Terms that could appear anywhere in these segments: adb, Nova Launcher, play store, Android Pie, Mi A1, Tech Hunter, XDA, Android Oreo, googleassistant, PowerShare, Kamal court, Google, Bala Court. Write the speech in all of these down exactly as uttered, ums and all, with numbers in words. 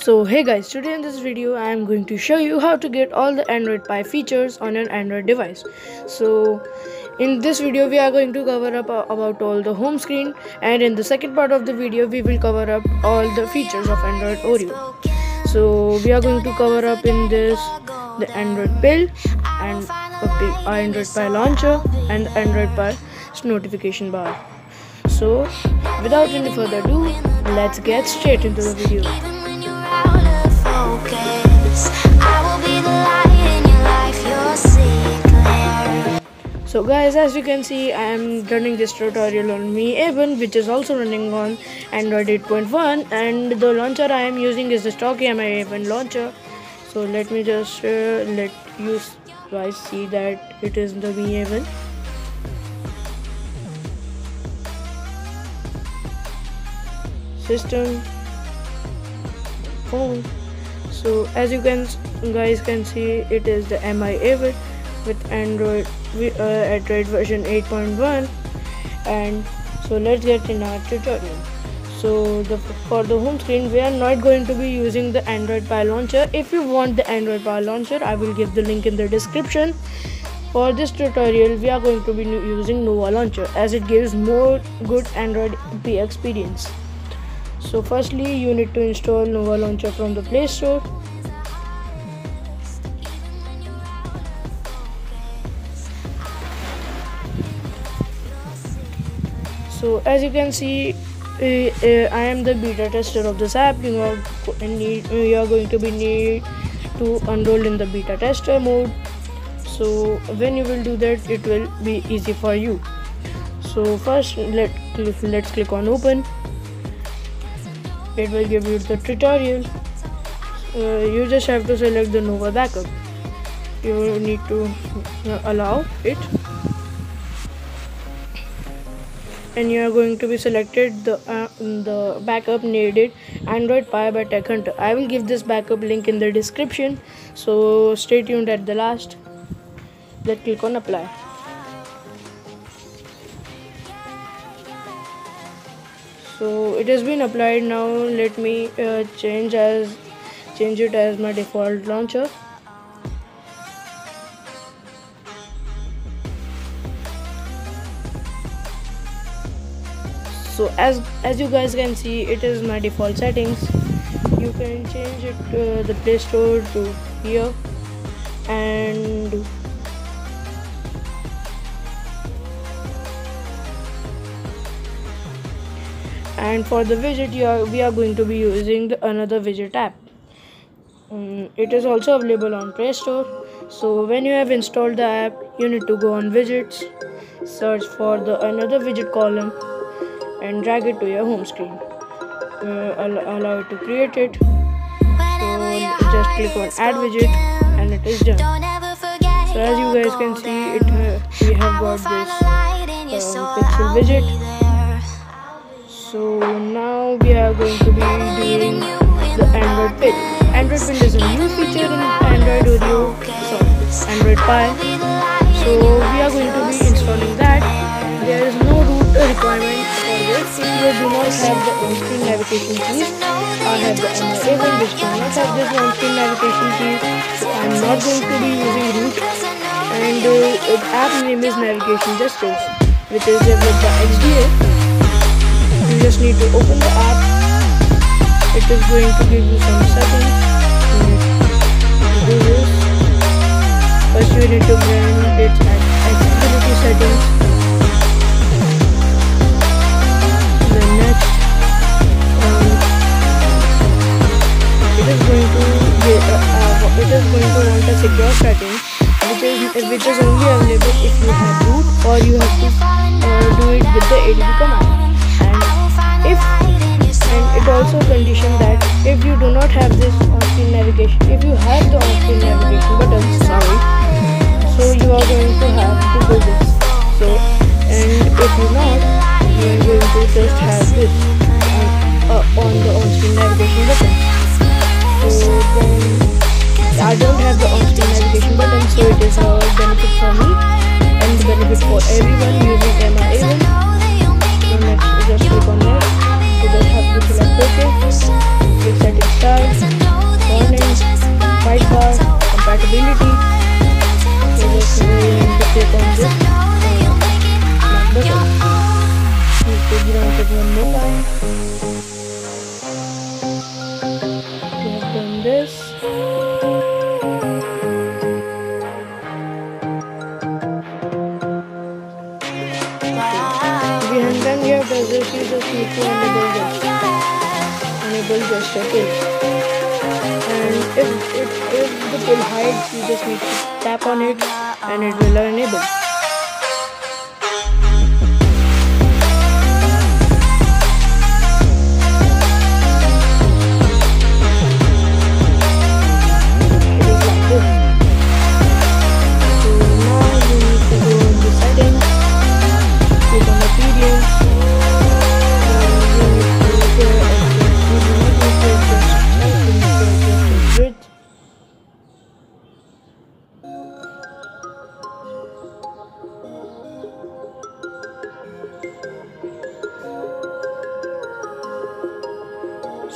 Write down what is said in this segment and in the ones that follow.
So hey guys, today in this video I am going to show you how to get all the Android Pie features on an Android device. So in this video we are going to cover up about all the home screen, and in the second part of the video we will cover up all the features of Android Oreo. So we are going to cover up in this the Android Pill and Android Pie launcher and Android Pie's notification bar. So without any further ado, let's get straight into the video. So guys, as you can see, I am running this tutorial on Mi A one, which is also running on Android eight point one, and the launcher I am using is the stock Mi A one launcher. So let me just uh, let you guys see that it is the Mi A one. System. Phone. So as you can guys can see, it is the Mi A one with Android uh, Android version eight point one, and so let's get in our tutorial. So the, for the home screen, we are not going to be using the Android Pie launcher. If you want the Android Pie launcher, I will give the link in the description. For this tutorial, we are going to be using Nova launcher, as it gives more good Android Pie experience. So firstly, you need to install Nova launcher from the Play Store. So as you can see, uh, uh, I am the beta tester of this app. You are, need, you are going to be need to enroll in the beta tester mode. So when you will do that, it will be easy for you. So first, let, let's click on open. It will give you the tutorial. Uh, you just have to select the Nova backup. You will need to uh, allow it. And you are going to be selected the uh, the backup needed, Android Pie by Tech Hunter. I will give this backup link in the description, so stay tuned at the last. Let's click on apply. So it has been applied. Now let me uh, change as change it as my default launcher. So as as you guys can see, it is my default settings. You can change it to the Play Store to here, and and for the widget, you are, we are going to be using the another widget app. Um, it is also available on Play Store. So when you have installed the app, you need to go on widgets, search for the another widget column, and drag it to your home screen. Uh, allow, allow it to create it. So just click on add widget and it is done. So as you guys can see, it uh, we have got this uh, pixel widget. So now we are going to be doing the Android Pie. Android Pie is a new feature in Android Oreo, sorry, Android Pie. So we are going to be installing that. There is no root requirement. If you do not have the on-screen navigation keys, I have the Mi A one which does not have this on-screen navigation keys, so I am not going to be using root, and uh, its app name is Navigation Justice, which is developed by X D A. You just need to open the app. It is going to give you some settings. To do this. First you need to grant its accessibility settings. It is going to want a secure setting, which is, which is only available if you have root, or you have to uh, do it with the adb command. And if and it also condition that if you do not have this on-screen navigation, if you have the on-screen navigation button, sorry, so you are going to have to do this. So and if you not, you are going to just have this uh, uh, on the on-screen navigation button. So then, I don't have the on-screen navigation button, so it is a benefit for me and the benefit for everyone using Mi A one. So next, just click on next. You just have to select OK, click setting start.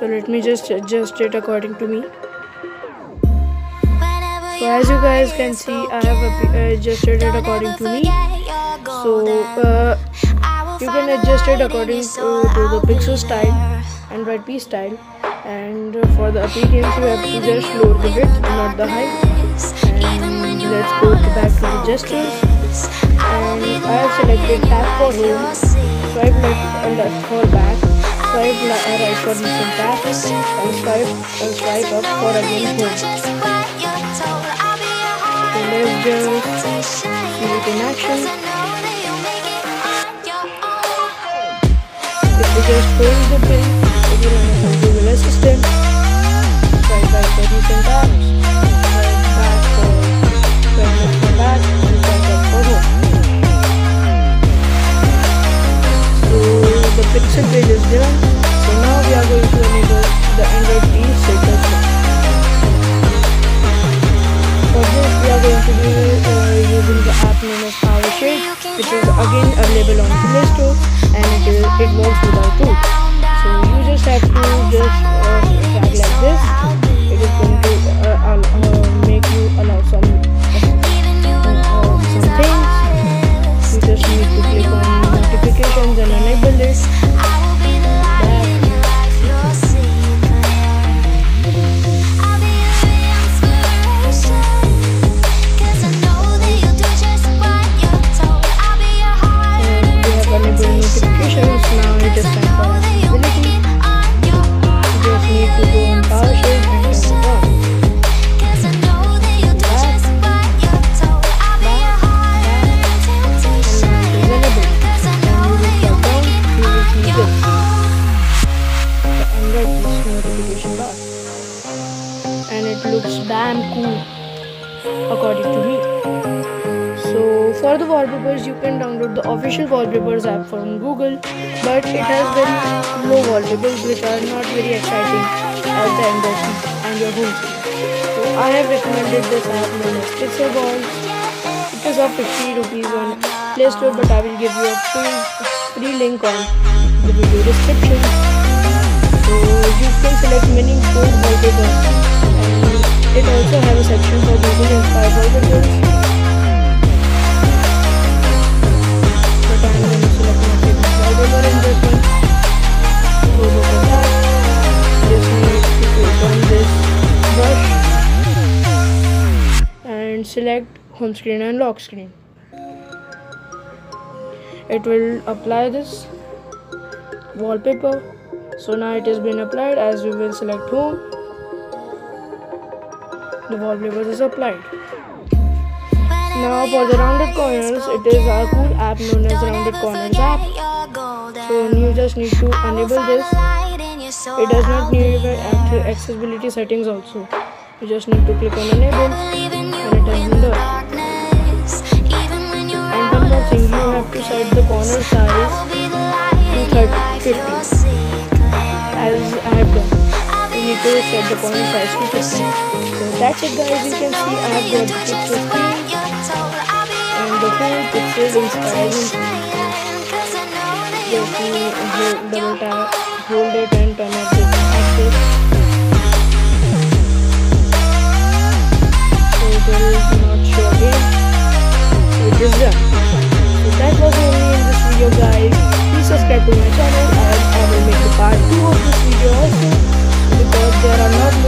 So let me just adjust it according to me. So as you guys can see, I have adjusted it according to me. So uh, you can adjust it according to, to the pixel style, Android Pie style. And for the appearance, you have to just lower the width, not the height. And let's go back to the gestures. And I have selected tap for home, swipe left and left for back. Swipe right for recent tasks and swipe and swipe up for again home. So let's just see it in action. If you just press the pin, if you run into Google Assistant, swipe right for recent tasks, swipe back for swipe up for back, and swipe up for home. So the pixel page is done. So now we are going to enable the Android Pie status. For this, we are going to be uh, using the app name of PowerShare, which is again available on Play Store, and it, is, it works without root. So you just have to just uh, drag like this. It is going to uh, uh, uh, make you allow some, uh, uh, some things. You just need to click on notifications and enable this. I will be the light in your life, you'll see me. I'll be your inspiration, cause I know that you'll do just what you're told. I'll be your heart and we have enabled notifications. Now it is time for accessibility. You just need to go on PowerShare and turn it on. Looks damn cool according to me. So for the wallpapers, you can download the official wallpapers app from Google, but it has very low wallpapers which are not very exciting as the Android and your home. So I have recommended this app known as Pixel Balls. It is of fifty rupees on Play Store, but I will give you a free, free link on the video description. So you can select many cool wallpapers. It also has a section for Google inspired wallpapers. But I am going to select my favorite wallpaper in this one. Go over that. Just need to click on this brush and select home screen and lock screen. It will apply this wallpaper. So now it has been applied. As we will select home, the wallpaper is applied. Now for the rounded corners, it is a cool app known as Rounded Corners app. So you just need to enable this. It does not need accessibility settings also. You just need to click on enable and it has been done. And one more thing, you have to set the corner size to fifty as I have done. You need to set the corner size to fifty. So that's it, guys. You can see I have got the picture screen and the whole picture is inspiring. Just hold, double tap, hold it and turn off the axis. So it will not show again. So it is That was only in this video, guys. Please subscribe to my channel and I will make the part two of this video also, because there are not more